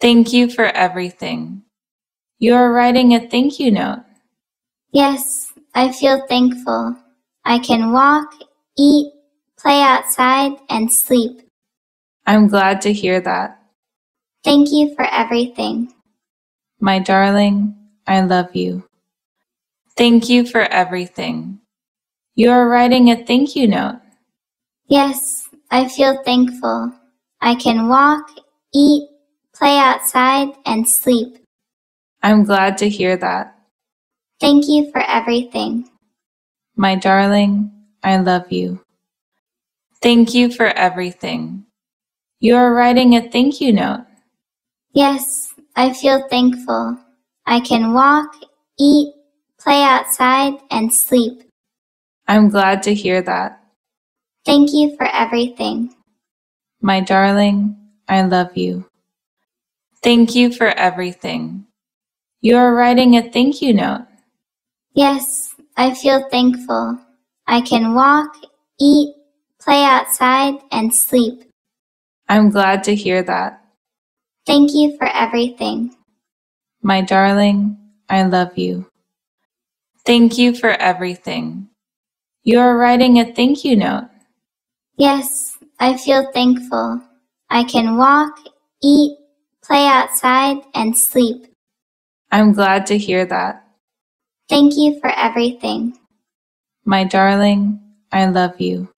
Thank you for everything. You are writing a thank you note. Yes, I feel thankful. I can walk, eat, play outside, and sleep. I'm glad to hear that. Thank you for everything. My darling, I love you. Thank you for everything. You are writing a thank you note. Yes, I feel thankful. I can walk, eat, play outside, and sleep. I'm glad to hear that. Thank you for everything. My darling, I love you. Thank you for everything. You are writing a thank you note. Yes, I feel thankful. I can walk, eat, play outside, and sleep. I'm glad to hear that. Thank you for everything. My darling, I love you. Thank you for everything. You are writing a thank you note. Yes, I feel thankful. I can walk, eat, play outside, and sleep. I'm glad to hear that. Thank you for everything. My darling, I love you. Thank you for everything. You are writing a thank you note. Yes, I feel thankful. I can walk, eat, play outside, and sleep. I'm glad to hear that. Thank you for everything. My darling, I love you.